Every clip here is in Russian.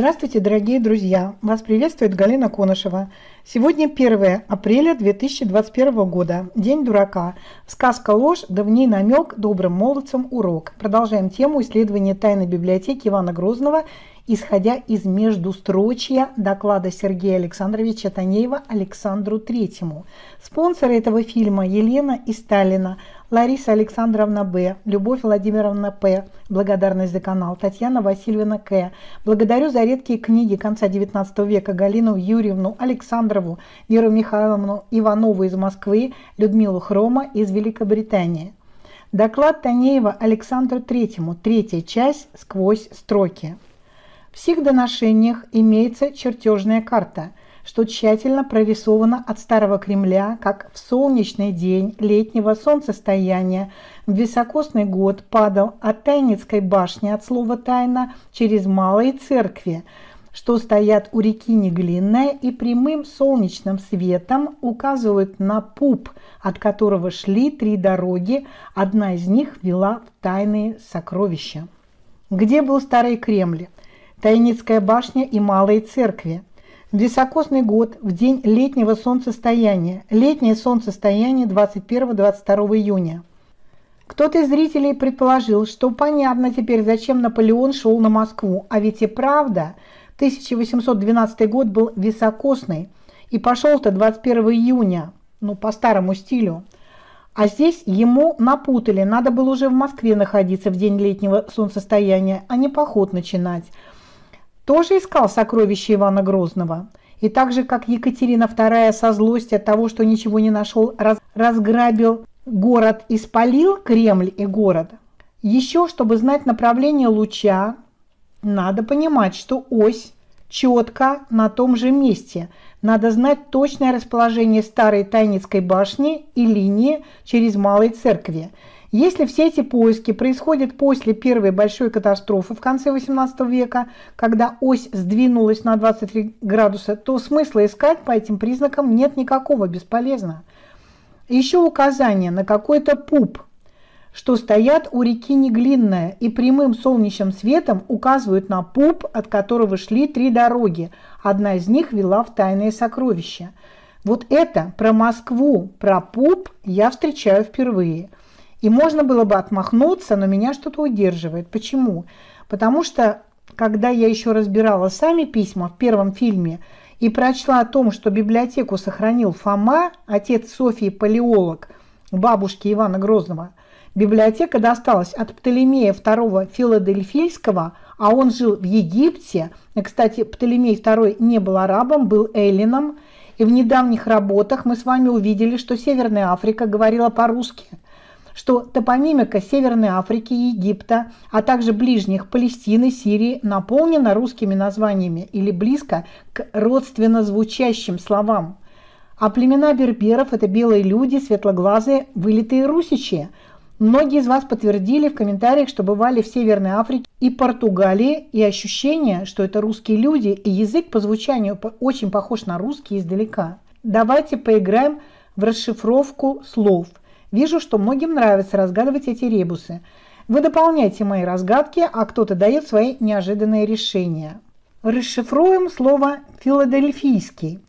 Здравствуйте, дорогие друзья! Вас приветствует Галина Конышева. Сегодня 1 апреля 2021 года. День дурака. Сказка ложь, да в ней намек, добрым молодцам урок. Продолжаем тему исследования тайной библиотеки Ивана Грозного, исходя из междустрочья доклада Сергея Александровича Танеева Александру III. Спонсоры этого фильма: Елена и Сталина, Лариса Александровна Б., Любовь Владимировна П., благодарность за канал, Татьяна Васильевна К. Благодарю за редкие книги конца 19 века Галину Юрьевну Александрову, Иру Михайловну Иванову из Москвы, Людмилу Хрома из Великобритании. Доклад Танеева Александру III. Третья часть «Сквозь строки». В сих доношениях имеется чертежная карта, что тщательно прорисовано от Старого Кремля, как в солнечный день летнего солнцестояния в високосный год падал от Тайницкой башни от слова «тайна» через малые церкви, что стоят у реки Неглинная и прямым солнечным светом указывают на пуп, от которого шли три дороги, одна из них вела в тайные сокровища. Где был Старый Кремль, Тайницкая башня и малые церкви? Високосный год, в день летнего солнцестояния. Летнее солнцестояние 21-22 июня. Кто-то из зрителей предположил, что понятно теперь, зачем Наполеон шел на Москву. А ведь и правда, 1812 год был високосный. И пошел-то 21 июня, ну, по старому стилю. А здесь ему напутали. Надо было уже в Москве находиться в день летнего солнцестояния, а не поход начинать. Тоже искал сокровища Ивана Грозного. И так же, как Екатерина II со злости от того, что ничего не нашел, разграбил город и спалил Кремль и город. Еще, чтобы знать направление луча, надо понимать, что ось четко на том же месте. Надо знать точное расположение старой Тайницкой башни и линии через Малой Церкви. Если все эти поиски происходят после первой большой катастрофы в конце XVIII века, когда ось сдвинулась на 23 градуса, то смысла искать по этим признакам нет никакого, бесполезно. Еще указание на какой-то пуп, что стоят у реки Неглинная и прямым солнечным светом указывают на пуп, от которого шли три дороги. Одна из них вела в тайные сокровища. Вот это про Москву, про пуп я встречаю впервые. И можно было бы отмахнуться, но меня что-то удерживает. Почему? Потому что, когда я еще разбирала сами письма в первом фильме и прочла о том, что библиотеку сохранил Фома, отец Софьи Палеолог, бабушки Ивана Грозного, библиотека досталась от Птолемея II Филадельфийского, а он жил в Египте. Кстати, Птолемей II не был арабом, был эллином. И в недавних работах мы с вами увидели, что Северная Африка говорила по-русски, что топонимика Северной Африки, Египта, а также ближних Палестины, Сирии наполнена русскими названиями или близко к родственно звучащим словам. А племена берберов – это белые люди, светлоглазые, вылитые русичи. Многие из вас подтвердили в комментариях, что бывали в Северной Африке и Португалии, и ощущение, что это русские люди, и язык по звучанию очень похож на русский издалека. Давайте поиграем в расшифровку слов. Вижу, что многим нравится разгадывать эти ребусы. Вы дополняете мои разгадки, а кто-то дает свои неожиданные решения. Расшифруем слово «филадельфийский».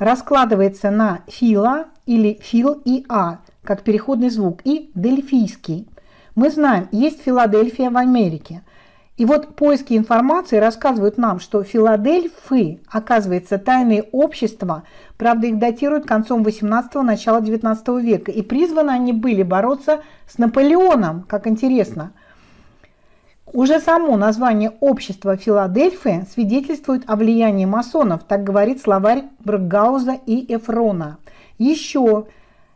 Раскладывается на «фила» или «фил» и «а», как переходный звук, и «дельфийский». Мы знаем, есть Филадельфия в Америке. И вот поиски информации рассказывают нам, что Филадельфы, оказывается, тайные общества, правда, их датируют концом 18-го, начала 19 века, и призваны они были бороться с Наполеоном, как интересно. Уже само название общества Филадельфы свидетельствует о влиянии масонов, так говорит словарь Брокгауза и Эфрона. Еще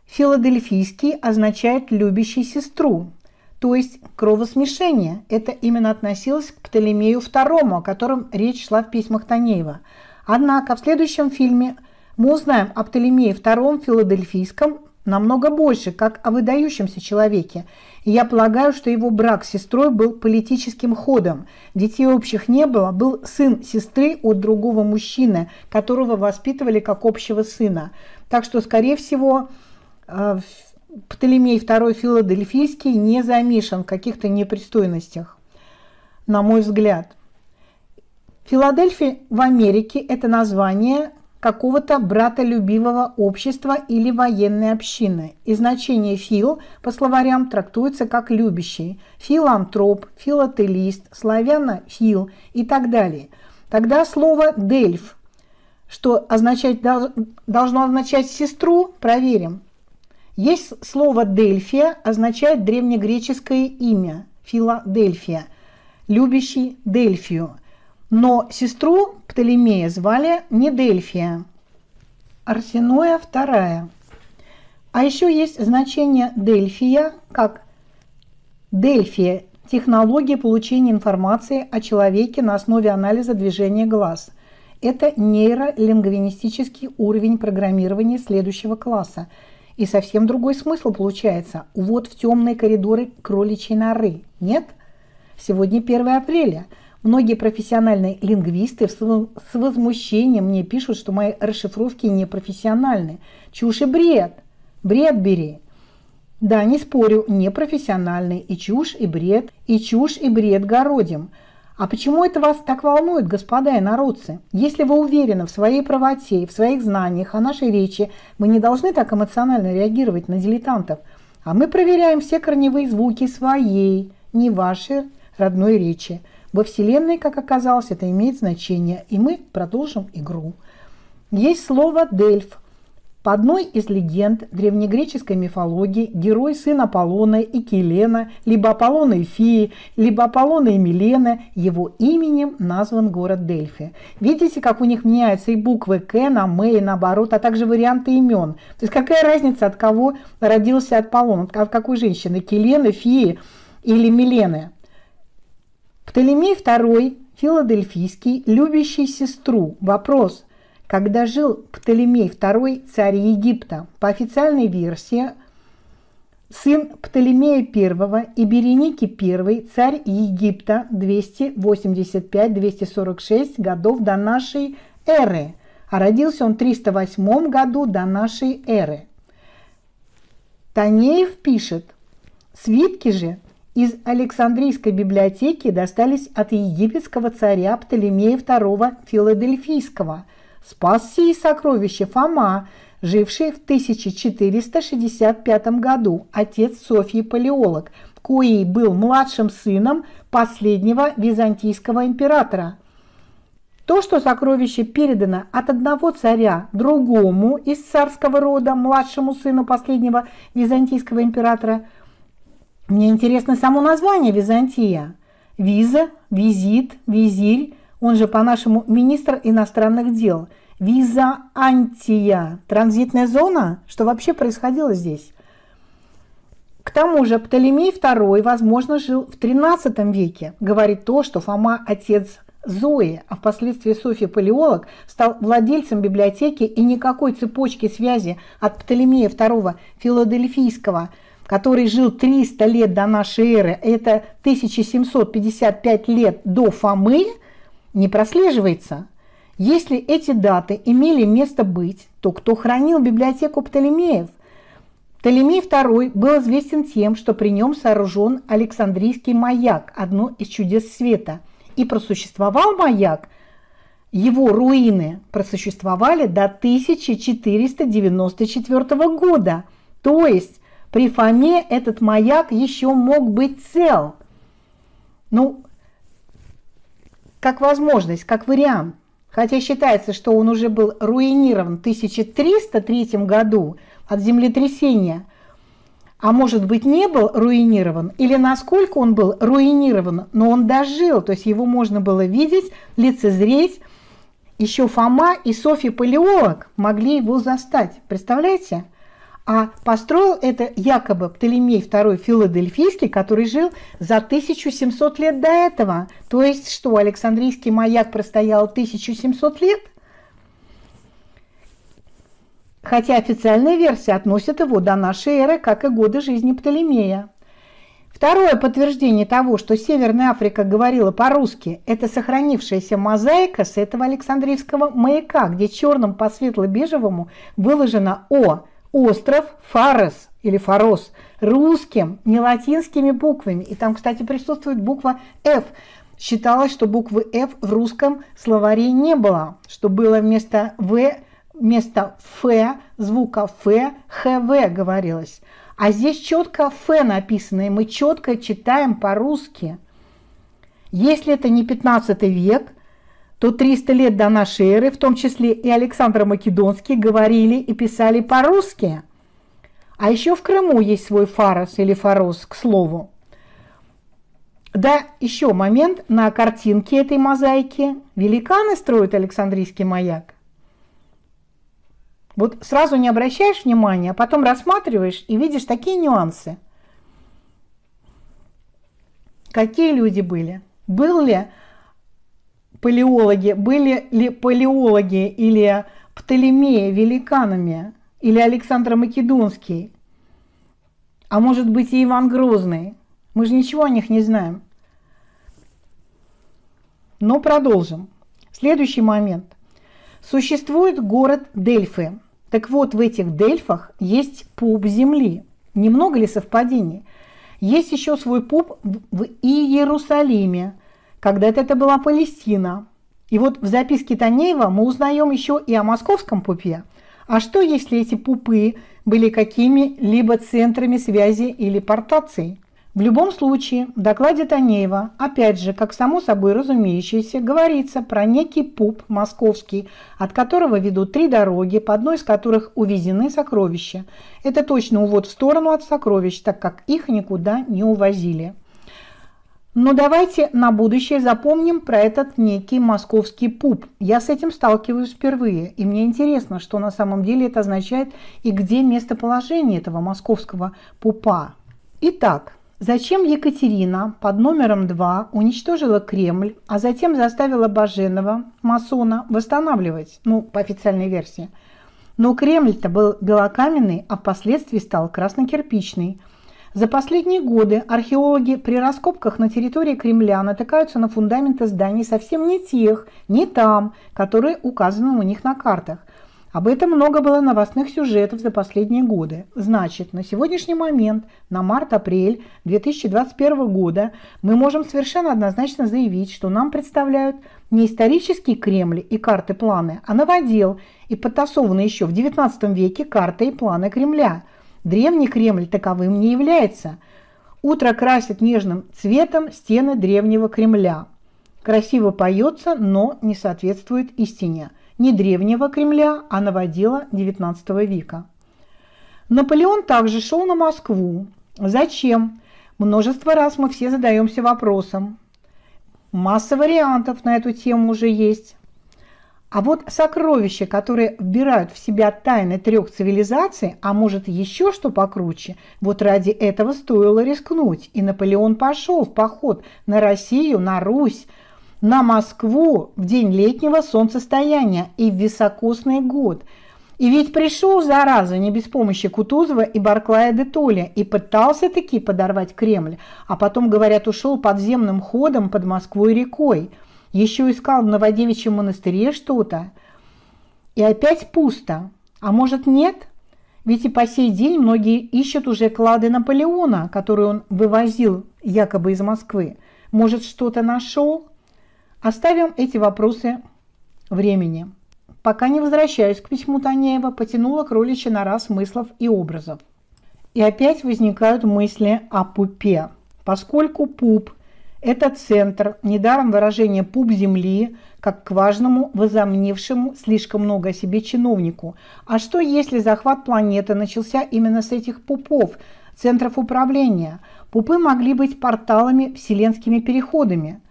филадельфийский означает «любящий сестру», то есть кровосмешение. Это именно относилось к Птолемею II, о котором речь шла в письмах Танеева. Однако в следующем фильме мы узнаем о Птолемее II Филадельфийском намного больше, как о выдающемся человеке. Я полагаю, что его брак с сестрой был политическим ходом. Детей общих не было, был сын сестры от другого мужчины, которого воспитывали как общего сына. Так что, скорее всего, Птолемей II Филадельфийский не замешан в каких-то непристойностях, на мой взгляд. Филадельфия в Америке – это название какого-то братолюбивого общества или военной общины. И значение «фил» по словарям трактуется как «любящий», «филантроп», «филателист», «славяно-фил» и так далее. Тогда слово «дельф», что означает, должно означать «сестру», проверим. Есть слово «дельфия», означает древнегреческое имя «Филадельфия», «любящий Дельфию». Но сестру Птолемея звали не Дельфия, Арсеноя II. А еще есть значение Дельфия как Дельфия – технология получения информации о человеке на основе анализа движения глаз. Это нейролингвинистический уровень программирования следующего класса. И совсем другой смысл получается. Вот в темные коридоры кроличьей норы. Нет? Сегодня 1 апреля. Многие профессиональные лингвисты с возмущением мне пишут, что мои расшифровки непрофессиональны. Чушь и бред. Бред бери. Да, не спорю, непрофессиональны. И чушь, и бред. И чушь, и бред городим. А почему это вас так волнует, господа и народцы? Если вы уверены в своей правоте, в своих знаниях, о нашей речи, мы не должны так эмоционально реагировать на дилетантов. А мы проверяем все корневые звуки своей, не вашей родной речи. Во Вселенной, как оказалось, это имеет значение, и мы продолжим игру. Есть слово «дельф». По одной из легенд древнегреческой мифологии герой, сын Аполлона и Келена, либо Аполлона и Феи, либо Аполлона и Милена, его именем назван город Дельфи. Видите, как у них меняются и буквы «к» на «м» и наоборот, а также варианты имен. То есть какая разница, от кого родился Аполлон, от какой женщины, Келены, Феи или Милены? Птолемей II Филадельфийский, любящий сестру. Вопрос. Когда жил Птолемей II, царь Египта? По официальной версии, сын Птолемея I и Береники I, царь Египта 285-246 годов до нашей эры. А родился он в 308 году до нашей эры. Танеев пишет, свитки же из Александрийской библиотеки достались от египетского царя Птолемея II Филадельфийского. Спас сие сокровища Фома, живший в 1465 году, отец Софьи Палеолог, коей был младшим сыном последнего византийского императора. То, что сокровище передано от одного царя другому из царского рода, младшему сыну последнего византийского императора, мне интересно само название Византия. Виза, визит, визирь, он же по-нашему министр иностранных дел. Византия, транзитная зона, что вообще происходило здесь? К тому же Птолемей II, возможно, жил в XIII веке. Говорит то, что Фома, отец Зои, а впоследствии Софья Палеолог, стал владельцем библиотеки, и никакой цепочки связи от Птолемея II Филадельфийского, который жил 300 лет до нашей эры, это 1755 лет до Фомы, не прослеживается. Если эти даты имели место быть, то кто хранил библиотеку Птолемеев? Птолемей II был известен тем, что при нем сооружен Александрийский маяк, одно из чудес света. И просуществовал маяк, его руины просуществовали до 1494 года, то есть при Фоме этот маяк еще мог быть цел. Ну, как возможность, как вариант. Хотя считается, что он уже был руинирован в 1303 году от землетрясения. А может быть, не был руинирован? Или насколько он был руинирован, но он дожил. То есть его можно было видеть, лицезреть. Еще Фома и Софья Палеолог могли его застать. Представляете? А построил это якобы Птолемей II Филадельфийский, который жил за 1700 лет до этого. То есть что, Александрийский маяк простоял 1700 лет? Хотя официальная версия относит его до нашей эры, как и годы жизни Птолемея. Второе подтверждение того, что Северная Африка говорила по-русски, это сохранившаяся мозаика с этого Александрийского маяка, где черным по светло-бежевому выложено «О». Остров Фарос или Фарос русским, не латинскими буквами. И там, кстати, присутствует буква «Ф», Считалось, что буквы «ф» в русском словаре не было, что было вместо «в», вместо «ф», звука «ф», «хв» говорилось. А здесь четко «ф» написано, и мы четко читаем по-русски. Если это не 15 век, то 300 лет до нашей эры, в том числе и Александр Македонский, говорили и писали по-русски. А еще в Крыму есть свой фарос или фарос, к слову. Да, еще момент. На картинке этой мозаики великаны строят Александрийский маяк. Вот сразу не обращаешь внимания, а потом рассматриваешь и видишь такие нюансы. Какие люди были? Были ли палеологи или Птолемеи великанами? Или Александр Македонский, а может быть и Иван Грозный. Мы же ничего о них не знаем. Но продолжим. Следующий момент. Существует город Дельфы. Так вот, в этих Дельфах есть пуп земли. Немного ли совпадений? Есть еще свой пуп в Иерусалиме. Когда-то это была Палестина. И вот в записке Танеева мы узнаем еще и о московском пупе. А что, если эти пупы были какими-либо центрами связи или портаций? В любом случае, в докладе Танеева, опять же, как само собой разумеющееся, говорится про некий пуп московский, от которого ведут три дороги, по одной из которых увезены сокровища. Это точно увод в сторону от сокровищ, так как их никуда не увозили. Но давайте на будущее запомним про этот некий московский пуп. Я с этим сталкиваюсь впервые, и мне интересно, что на самом деле это означает и где местоположение этого московского пупа. Итак, зачем Екатерина под номером 2 уничтожила Кремль, а затем заставила Баженова, масона, восстанавливать, ну, по официальной версии. Но Кремль-то был белокаменный, а впоследствии стал краснокирпичный. За последние годы археологи при раскопках на территории Кремля натыкаются на фундаменты зданий совсем не тех, не там, которые указаны у них на картах. Об этом много было новостных сюжетов за последние годы. Значит, на сегодняшний момент, на март-апрель 2021 года, мы можем совершенно однозначно заявить, что нам представляют не исторический Кремль и карты-планы, а новодел и подтасованы еще в XIX веке карты и планы Кремля. Древний Кремль таковым не является. Утро красит нежным цветом стены древнего Кремля. Красиво поется, но не соответствует истине. Не древнего Кремля, а новодела XIX века. Наполеон также шел на Москву. Зачем? Множество раз мы все задаемся вопросом. Масса вариантов на эту тему уже есть. А вот сокровища, которые вбирают в себя тайны трех цивилизаций, а может еще что покруче, вот ради этого стоило рискнуть. И Наполеон пошел в поход на Россию, на Русь, на Москву в день летнего солнцестояния и в високосный год. И ведь пришел, зараза, не без помощи Кутузова и Барклая-де-Толли, и пытался-таки подорвать Кремль, а потом, говорят, ушел подземным ходом под Москвой рекой. Еще искал в Новодевичьем монастыре что-то. И опять пусто. А может, нет? Ведь и по сей день многие ищут уже клады Наполеона, которые он вывозил якобы из Москвы. Может, что-то нашел? Оставим эти вопросы времени. Пока не возвращаюсь к письму Танеева, потянула кроличья нора смыслов и образов. И опять возникают мысли о пупе. Поскольку пуп — это центр, недаром выражение «пуп земли», как к важному, возомнившему слишком много о себе чиновнику. А что, если захват планеты начался именно с этих пупов, центров управления? Пупы могли быть порталами, вселенскими переходами.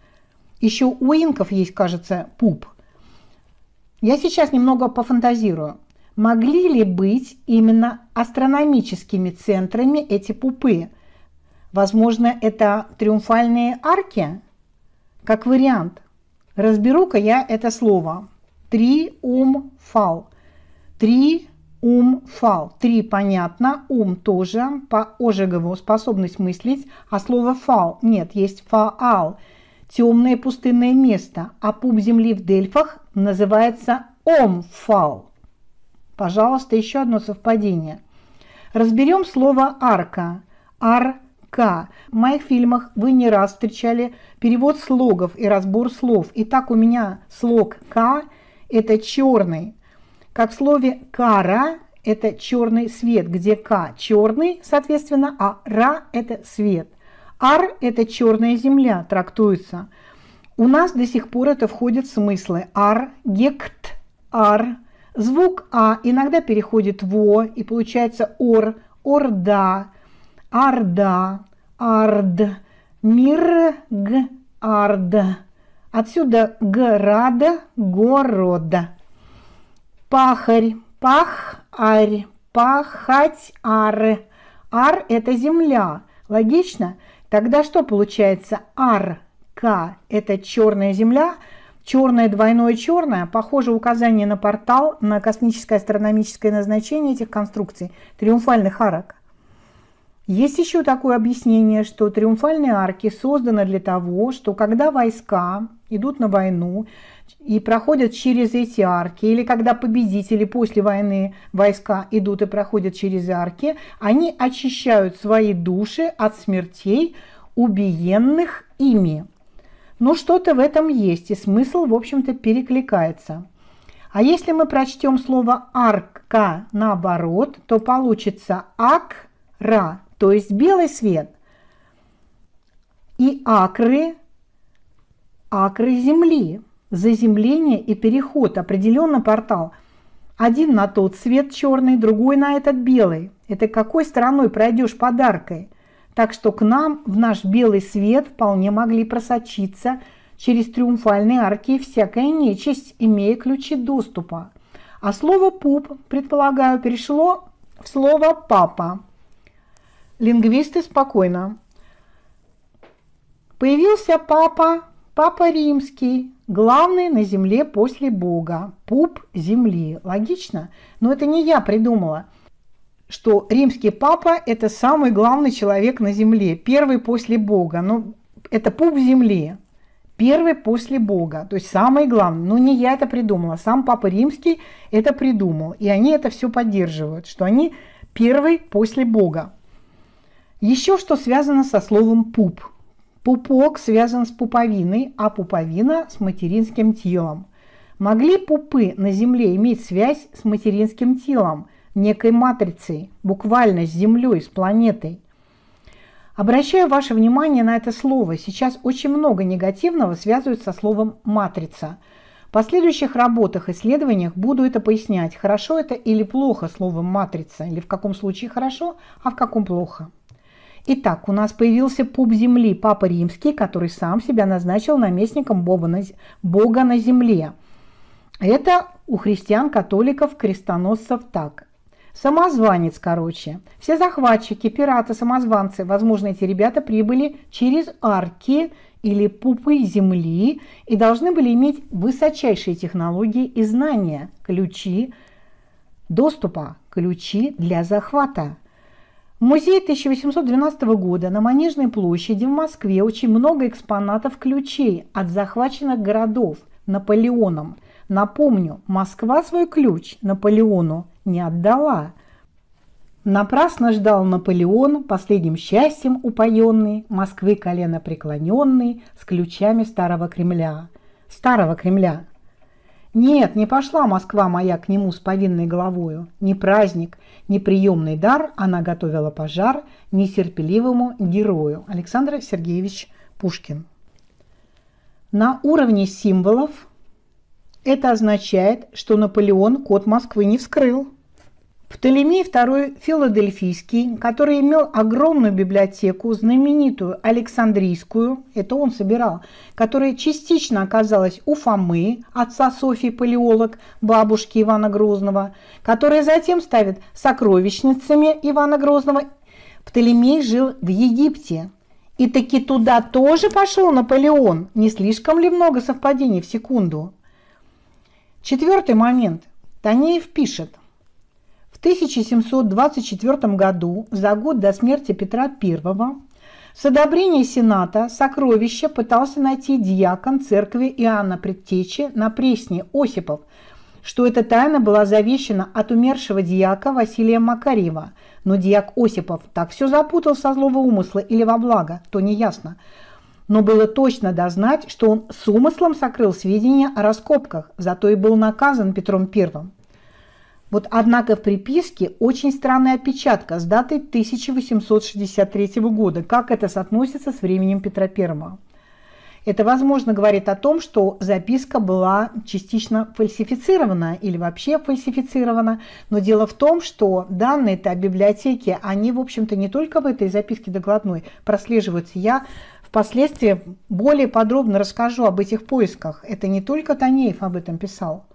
Еще у инков есть, кажется, пуп. Я сейчас немного пофантазирую. Могли ли быть именно астрономическими центрами эти пупы? Возможно, это триумфальные арки, как вариант. Разберу-ка я это слово. Триумфал. Триумфал. Три понятно, ум тоже, по Ожегову способность мыслить, а слово фал нет, есть фаал, темное пустынное место, а пуп земли в Дельфах называется омфал. Пожалуйста, еще одно совпадение. Разберем слово арка. Ар К. В моих фильмах вы не раз встречали перевод слогов и разбор слов. Итак, у меня слог К – это черный, как в слове «кара» – это черный свет, где К – черный, соответственно, а Ра – это свет. Ар – это черная земля, трактуется. У нас до сих пор это входит в смыслы ар, гект, ар. Звук А иногда переходит в О, и получается ор, орда, арда, ард, мир, г, ард. Отсюда града, города. Пахарь, пах, арь, пахать, ары. Ар – это земля. Логично? Тогда что получается? Ар, К – это черная земля. Черное двойное черное, похоже, указание на портал, на космическое астрономическое назначение этих конструкций, триумфальных арок. Есть еще такое объяснение, что триумфальные арки созданы для того, что когда войска идут на войну и проходят через эти арки, или когда победители после войны войска идут и проходят через арки, они очищают свои души от смертей, убиенных ими. Но что-то в этом есть, и смысл, в общем-то, перекликается. А если мы прочтем слово «арка» наоборот, то получится «ак-ра», то есть белый свет. И «акры» – «акры земли», заземление и переход, определенно портал. Один на тот свет черный, другой на этот белый. Это какой стороной пройдешь под аркой? Так что к нам в наш белый свет вполне могли просочиться через триумфальные арки всякая нечисть, имея ключи доступа. А слово «пуп», предполагаю, перешло в слово «папа». Лингвисты спокойно. Появился папа, папа римский, главный на земле после Бога, пуп земли. Логично? Но это не я придумала, что римский папа – это самый главный человек на земле, первый после Бога. Ну, это пуп земли, первый после Бога, то есть самый главный. Но не я это придумала, сам папа римский это придумал. И они это все поддерживают, что они первый после Бога. Еще что связано со словом «пуп». Пупок связан с пуповиной, а пуповина – с материнским телом. Могли пупы на земле иметь связь с материнским телом, некой матрицей, буквально с Землей, с планетой. Обращаю ваше внимание на это слово. Сейчас очень много негативного связывают со словом «матрица». В последующих работах, исследованиях буду это пояснять, хорошо это или плохо слово «матрица», или в каком случае хорошо, а в каком плохо. Итак, у нас появился пуп земли, папа римский, который сам себя назначил наместником Бога на земле. Это у христиан-католиков, крестоносцев так. Самозванец, короче. Все захватчики, пираты, самозванцы, возможно, эти ребята прибыли через арки или пупы земли и должны были иметь высочайшие технологии и знания, ключи доступа, ключи для захвата. В музее 1812 года на Манежной площади в Москве очень много экспонатов ключей от захваченных городов Наполеоном. Напомню, Москва свой ключ Наполеону не отдала. Напрасно ждал Наполеон, последним счастьем упоенный, Москвы колено преклоненный, с ключами старого Кремля. Старого Кремля. Нет, не пошла Москва моя к нему с повинной головою. Ни праздник, ни приемный дар она готовила пожар нетерпеливому герою. Александр Сергеевич Пушкин. На уровне символов это означает, что Наполеон код Москвы не вскрыл. Птолемей II Филадельфийский, который имел огромную библиотеку, знаменитую Александрийскую, это он собирал, которая частично оказалась у Фомы, отца Софьи Палеолог, бабушки Ивана Грозного, которая затем станет сокровищницами Ивана Грозного. Птолемей жил в Египте. И таки туда тоже пошел Наполеон. Не слишком ли много совпадений в секунду? Четвертый момент. Танеев пишет. В 1724 году, за год до смерти Петра I, с одобрения Сената сокровища пытался найти диакон церкви Иоанна Предтечи на Пресне Осипов, что эта тайна была завещена от умершего дьяка Василия Макарьева, но дьяк Осипов так все запутал со злого умысла или во благо, то неясно. Но было точно дознать, что он с умыслом сокрыл сведения о раскопках, зато и был наказан Петром I. Вот, однако, в приписке очень странная отпечатка с датой 1863 года. Как это соотносится с временем Петра I? Это, возможно, говорит о том, что записка была частично фальсифицирована или вообще фальсифицирована. Но дело в том, что данные-то о библиотеке, они, в общем-то, не только в этой записке докладной прослеживаются. Я впоследствии более подробно расскажу об этих поисках. Это не только Танеев об этом писал.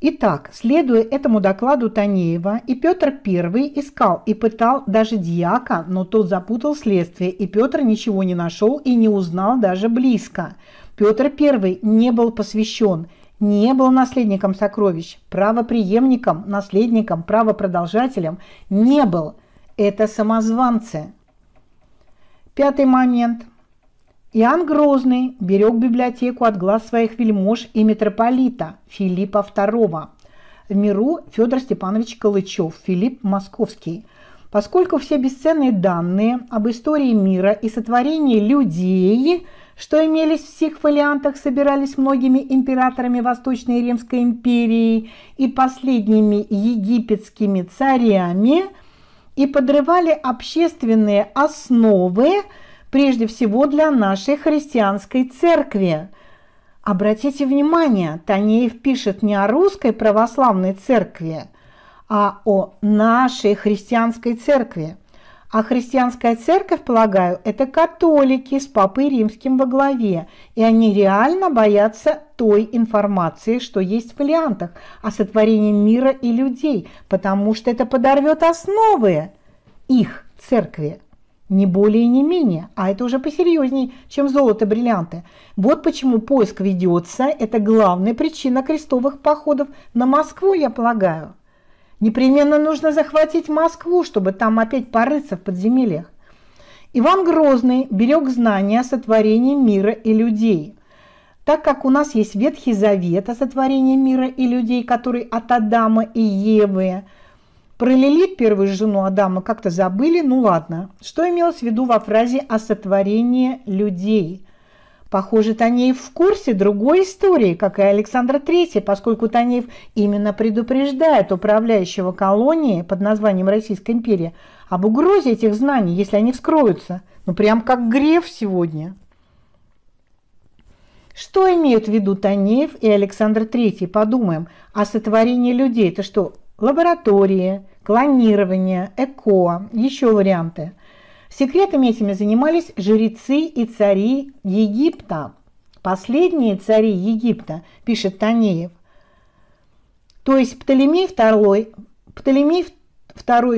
Итак, следуя этому докладу Танеева, и Петр I искал и пытал даже дьяка, но тот запутал следствие, и Петр ничего не нашел и не узнал даже близко. Петр I не был посвящен, не был наследником сокровищ, правопреемником, наследником, правопродолжателем не был. Это самозванцы. Пятый момент. Иоанн Грозный берег библиотеку от глаз своих вельмож и митрополита Филиппа II. В миру Федор Степанович Колычев, Филипп Московский. Поскольку все бесценные данные об истории мира и сотворении людей, что имелись в сих фолиантах, собирались многими императорами Восточной и Римской империи и последними египетскими царями и подрывали общественные основы, прежде всего для нашей христианской церкви. Обратите внимание, Танеев пишет не о русской православной церкви, а о нашей христианской церкви. А христианская церковь, полагаю, это католики с папой римским во главе, и они реально боятся той информации, что есть в фолиантах о сотворении мира и людей, потому что это подорвет основы их церкви. Не более, не менее, а это уже посерьезней, чем золото-бриллианты. Вот почему поиск ведется, это главная причина крестовых походов на Москву, я полагаю. Непременно нужно захватить Москву, чтобы там опять порыться в подземельях. Иван Грозный берег знания о сотворении мира и людей. Так как у нас есть Ветхий Завет о сотворении мира и людей, который от Адама и Евы. Про Лилит, первую жену Адама, как-то забыли, ну ладно. Что имелось в виду во фразе о сотворении людей? Похоже, Танеев в курсе другой истории, как и Александр III, поскольку Танеев именно предупреждает управляющего колонии под названием Российская империя об угрозе этих знаний, если они вскроются. Ну прям как Греф сегодня. Что имеют в виду Танеев и Александр III? Подумаем. О сотворении людей. Это что? Лаборатории, клонирование, ЭКО, еще варианты. Секретами этими занимались жрецы и цари Египта. Последние цари Египта, пишет Танеев. То есть Птолемей II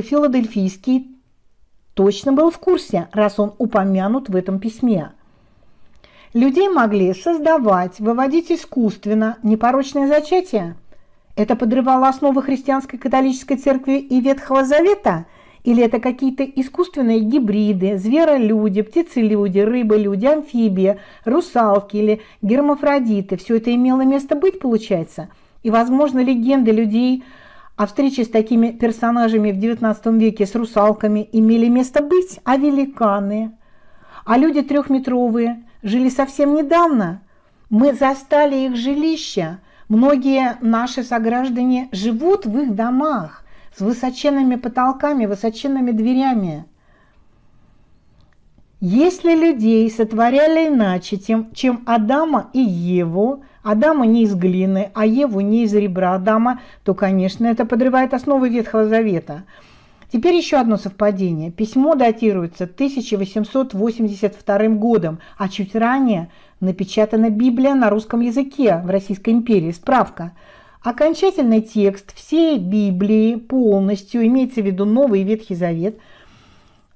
Филадельфийский точно был в курсе, раз он упомянут в этом письме. Людей могли создавать, выводить искусственно, непорочное зачатие. Это подрывало основы христианской католической церкви и Ветхого Завета? Или это какие-то искусственные гибриды, зверолюди, птицелюди, рыболюди, амфибии, русалки или гермафродиты? Все это имело место быть, получается? И, возможно, легенды людей о встрече с такими персонажами в XIX веке, с русалками, имели место быть? А великаны? А люди трехметровые жили совсем недавно? Мы застали их жилища. Многие наши сограждане живут в их домах с высоченными потолками, высоченными дверями. Если людей сотворяли иначе, чем Адама и Еву, Адама не из глины, а Еву не из ребра Адама, то, конечно, это подрывает основы Ветхого Завета. Теперь еще одно совпадение. Письмо датируется 1882 годом, а чуть ранее напечатана Библия на русском языке в Российской империи. Справка. Окончательный текст всей Библии полностью, имеется в виду Новый Ветхий Завет,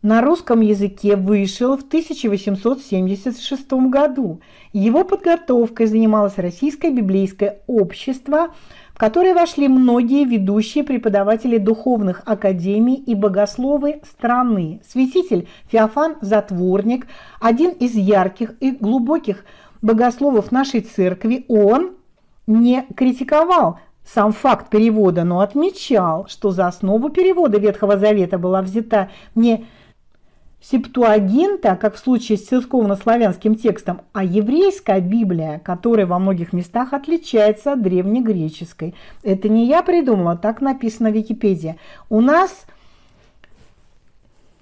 на русском языке вышел в 1876 году. Его подготовкой занималось Российское библейское общество, в которые вошли многие ведущие преподаватели духовных академий и богословы страны. Святитель Феофан Затворник, один из ярких и глубоких богословов нашей церкви, он не критиковал сам факт перевода, но отмечал, что за основу перевода Ветхого Завета была взята не септуагинта, как в случае с церковно-славянским текстом, а еврейская Библия, которая во многих местах отличается от древнегреческой. Это не я придумала, так написано в Википедии. У нас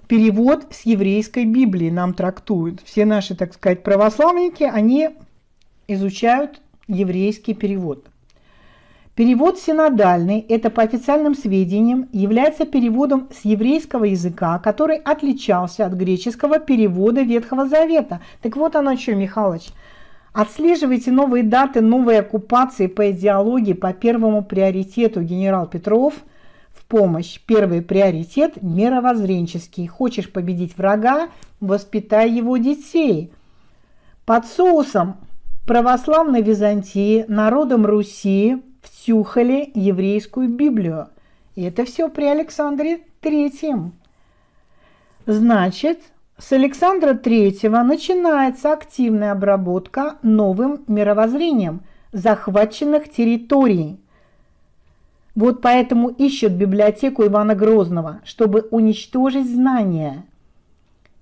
перевод с еврейской Библии нам трактуют. Все наши, так сказать, православники, они изучают еврейский перевод. Перевод синодальный, это по официальным сведениям, является переводом с еврейского языка, который отличался от греческого перевода Ветхого Завета. Так вот оно что, Михалыч. Отслеживайте новые даты, новые оккупации по идеологии по первому приоритету, генерал Петров, в помощь. Первый приоритет – мировоззренческий. Хочешь победить врага – воспитай его детей. Под соусом православной Византии, народом Руси, втюхали еврейскую Библию. И это все при Александре III. Значит, с Александра III начинается активная обработка новым мировоззрением захваченных территорий. Вот поэтому ищут библиотеку Ивана Грозного, чтобы уничтожить знания.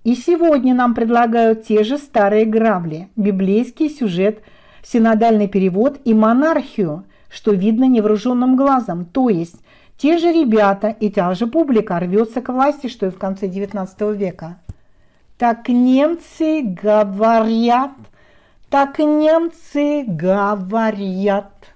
И сегодня нам предлагают те же старые грабли, библейский сюжет, синодальный перевод и монархию, что видно невооруженным глазом. То есть те же ребята и та же публика рвется к власти, что и в конце 19 века. Так немцы говорят, так немцы говорят.